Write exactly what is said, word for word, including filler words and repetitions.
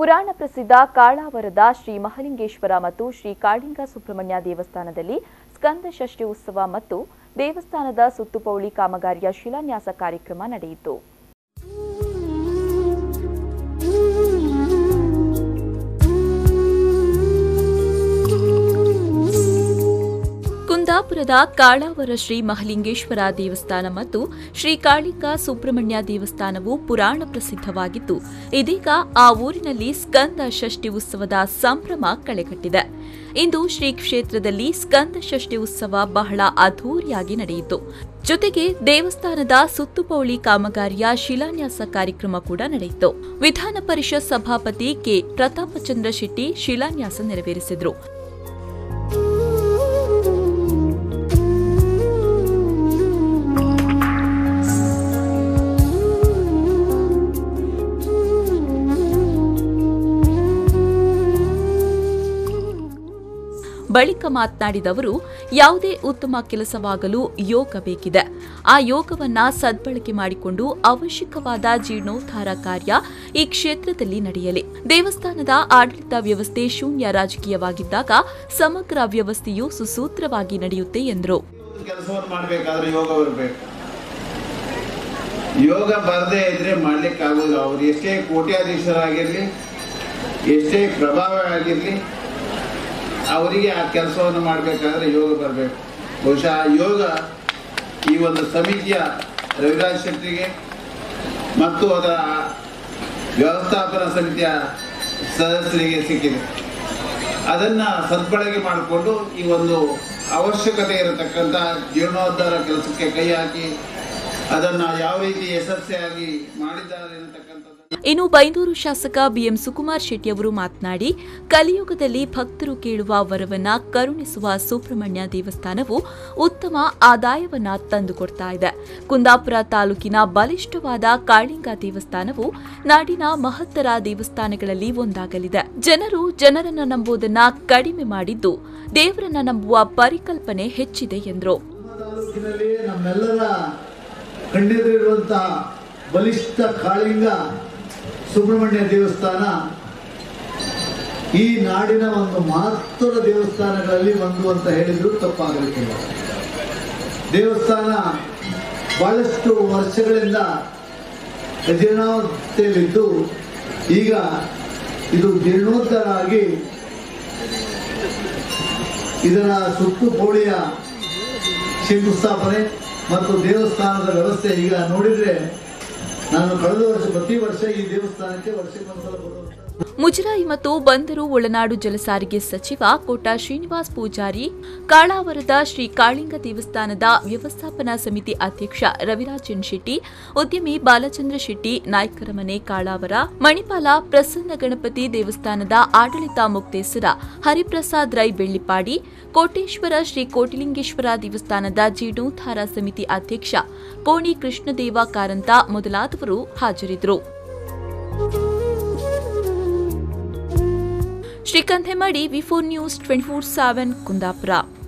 ಪುರಾಣ ಪ್ರಸಿದ್ಧ ಕಾಳಾವರದ ಶ್ರೀ ಮಹಾಲಿಂಗೇಶ್ವರ ಮತ್ತು ಶ್ರೀ ಕಾಳಿಂಗ ಸುಬ್ರಮಣ್ಯ ದೇವಸ್ಥಾನದಲ್ಲಿ ಸ್ಕಂದ ಷಷ್ಠಿ ಉತ್ಸವ ಮತ್ತು ದೇವಸ್ಥಾನದ ಸುತ್ತುಪೌಳಿ ಕಾಮಗಾರಿಯ ಶಿಲಾನ್ಯಾಸ ಕಾರ್ಯಕ್ರಮ ನಡೆಯಿತು. ಕುಂದಾಪುರದ ಕಾಳಾವರ ಶ್ರೀ ಮಹಾಲಿಂಗೇಶ್ವರ ದೇವಸ್ಥಾನ ಮತ್ತು ಶ್ರೀ ಕಾಳಿಂಗ ಸುಬ್ರಮಣ್ಯ ದೇವಸ್ಥಾನವು ಪುರಾಣ ಪ್ರಸಿದ್ಧವಾಗಿದ್ದು, ಇದೀಗ ಆ ಊರಿನಲ್ಲಿ ಸ್ಕಂದ ಷಷ್ಠಿ ಉತ್ಸವದ ಸಂಭ್ರಮ ಕಳೆಗಟ್ಟಿದೆ. ಇಂದು ಶ್ರೀ ಕ್ಷೇತ್ರದಲ್ಲಿ ಸ್ಕಂದ ಷಷ್ಠಿ ಉತ್ಸವ ಬಹಳ ಅದ್ಧೂರಿಯಾಗಿ ನಡೆಯಿತು. ಜೊತೆಗೆ ದೇವಸ್ಥಾನದ ಸುತ್ತುಪೌಳಿ ಕಾಮಗಾರಿಯ ಶಿಲಾನ್ಯಾಸ ಕಾರ್ಯಕ್ರಮ ಕೂಡ ನಡೆಯಿತು. ವಿಧಾನ ಪರಿಷತ್ ಸಭಾಪತಿ ಕೆ ಪ್ರತಾಪಚಂದ್ರ ಶೆಟ್ಟಿ ಶಿಲಾನ್ಯಾಸ ನೆರವೇರಿಸಿದರು. ಬಳಿಕ ಮಾತನಾಡಿದವರು, ಯಾವುದೇ ಉತ್ತಮ ಕೆಲಸವಾಗಲು ಯೋಗ ಬೇಕಿದೆ. ಆ ಯೋಗವನ್ನು ಸದ್ಬಳಕೆ ಮಾಡಿಕೊಂಡು ಅವಶ್ಯಕವಾದ ಜೀರ್ಣೋದ್ಧಾರ ಕಾರ್ಯ ಈ ಕ್ಷೇತ್ರದಲ್ಲಿ ನಡೆಯಲಿ. ದೇವಸ್ಥಾನದ ಆಡಳಿತ ವ್ಯವಸ್ಥೆ ಶೂನ್ಯ ರಾಜಕೀಯವಾಗಿದ್ದಾಗ ಸಮಗ್ರ ವ್ಯವಸ್ಥೆಯು ಸುಸೂತ್ರವಾಗಿ ನಡೆಯುತ್ತೆ ಎಂದರು. ಯೋಗ ಬರದೇ ಇದ್ರೆ ಮಾಡಲಿಕ್ಕೆ ಆಗೋದು. ಅವರು ಎಷ್ಟೇ ಕೋಟ್ಯಾಧೀಶರಾಗಿರಲಿ, ಎಷ್ಟೇ ಪ್ರಭಾವ ಆಗಿರಲಿ, ಅವರಿಗೆ ಆ ಕೆಲಸವನ್ನು ಮಾಡಬೇಕಾದ್ರೆ ಯೋಗ ಬರಬೇಕು. ಬಹುಶಃ ಯೋಗ ಈ ಒಂದು ಸಮಿತಿಯ ರವಿರಾಜ್ ಶೆಟ್ಟಿಗೆ ಮತ್ತು ಅದರ ವ್ಯವಸ್ಥಾಪನಾ ಸಮಿತಿಯ ಸದಸ್ಯರಿಗೆ ಸಿಕ್ಕಿದೆ. ಅದನ್ನು ಸದ್ಬಳಕೆ ಮಾಡಿಕೊಂಡು ಈ ಒಂದು ಅವಶ್ಯಕತೆ ಇರತಕ್ಕಂಥ ಜೀರ್ಣೋದ್ಧಾರ ಕೆಲಸಕ್ಕೆ ಕೈ ಹಾಕಿ ಅದನ್ನು ಯಾವ ರೀತಿ ಯಶಸ್ವಿಯಾಗಿ ಮಾಡಿದ್ದಾರೆ ಅನ್ನತಕ್ಕಂಥದ್ದು. ಇನ್ನು ಬೈಂದೂರು ಶಾಸಕ ಬಿ ಎಂ ಸುಕುಮಾರ್ ಶೆಟ್ಟಿ ಅವರು ಮಾತನಾಡಿ, ಕಲಿಯುಗದಲ್ಲಿ ಭಕ್ತರು ಕೇಳುವ ವರವನ್ನ ಕರುಣಿಸುವ ಸುಬ್ರಹ್ಮಣ್ಯ ದೇವಸ್ಥಾನವು ಉತ್ತಮ ಆದಾಯವನ್ನ ತಂದುಕೊಡ್ತಾ ಇದೆ. ಕುಂದಾಪುರ ತಾಲೂಕಿನ ಬಲಿಷ್ಠವಾದ ಕಾಳಿಂಗ ದೇವಸ್ಥಾನವು ನಾಡಿನ ಮಹತ್ತರ ದೇವಸ್ಥಾನಗಳಲ್ಲಿ ಒಂದಾಗಲಿದೆ. ಜನರು ಜನರನ್ನ ನಂಬುವುದನ್ನ ಕಡಿಮೆ ಮಾಡಿದ್ದು, ದೇವರನ್ನ ನಂಬುವ ಪರಿಕಲ್ಪನೆ ಹೆಚ್ಚಿದೆ ಎಂದರು. ಬಲಿಷ್ಠ ಕಾಳಿಂಗ ಸುಬ್ರಹ್ಮಣ್ಯ ದೇವಸ್ಥಾನ ಈ ನಾಡಿನ ಒಂದು ಮಹತ್ವದ ದೇವಸ್ಥಾನಗಳಲ್ಲಿ ಒಂದು ಅಂತ ಹೇಳಿದ್ರು ತಪ್ಪಾಗಲಿಕ್ಕಿಲ್ಲ. ದೇವಸ್ಥಾನ ಬಹಳಷ್ಟು ವರ್ಷಗಳಿಂದ ಅಜೀರ್ಣತೆಯಲ್ಲಿದ್ದು, ಈಗ ಇದು ಜೀರ್ಣೋದ್ಧಾರ ಆಗಿ ಇದರ ಸುತ್ತು ಪೌಳಿಯ ಶಂಕುಸ್ಥಾಪನೆ ಮತ್ತು ದೇವಸ್ಥಾನದ ವ್ಯವಸ್ಥೆ ಈಗ ನೋಡಿದರೆ ನಾನು ಕಳೆದ ವರ್ಷ ಪ್ರತಿ ವರ್ಷ ಈ ದೇವಸ್ಥಾನಕ್ಕೆ ವರ್ಷಕ್ಕೊಂದಲ ಬರುವಂತ ಮುಜರಾಯಿ ಮತ್ತು ಬಂದರು ಒಳನಾಡು ಜಲಸಾರಿಗೆ ಸಚಿವ ಕೋಟಾ ಶ್ರೀನಿವಾಸ್ ಪೂಜಾರಿ, ಕಾಳಾವರದ ಶ್ರೀ ಕಾಳಿಂಗ ದೇವಸ್ಥಾನದ ವ್ಯವಸ್ಥಾಪನಾ ಸಮಿತಿ ಅಧ್ಯಕ್ಷ ರವಿರಾಜ್ ಶಿಂದೇಟ್ಟಿ, ಉದ್ಯಮಿ ಬಾಲಚಂದ್ರ ಶೇಟ್, ನಾಯಕರ ಮನೆ ಕಾಳಾವರ, ಮಣಿಪಾಲ ಪ್ರಸನ್ನ ಗಣಪತಿ ದೇವಸ್ಥಾನದ ಆಡಳಿತ ಮುಕ್ತೇಸರ ಹರಿಪ್ರಸಾದ್ ರಾಯ್ ಬೆಳ್ಳಿಪಾಡಿ, ಕೋಟೇಶ್ವರ ಶ್ರೀ ಕೋಟಿಲಿಂಗೇಶ್ವರ ದೇವಸ್ಥಾನದ ಜೀರ್ಣೋದ್ಧಾರ ಸಮಿತಿ ಅಧ್ಯಕ್ಷ ಕೋಣಿ ಕೃಷ್ಣದೇವಾ ಕಾರಂತ ಮೊದಲಾದವರು ಹಾಜರಿದ್ದರು. ಶ್ರೀಕಂಥೆಮಡಿ V four news twenty four seven Kundapura.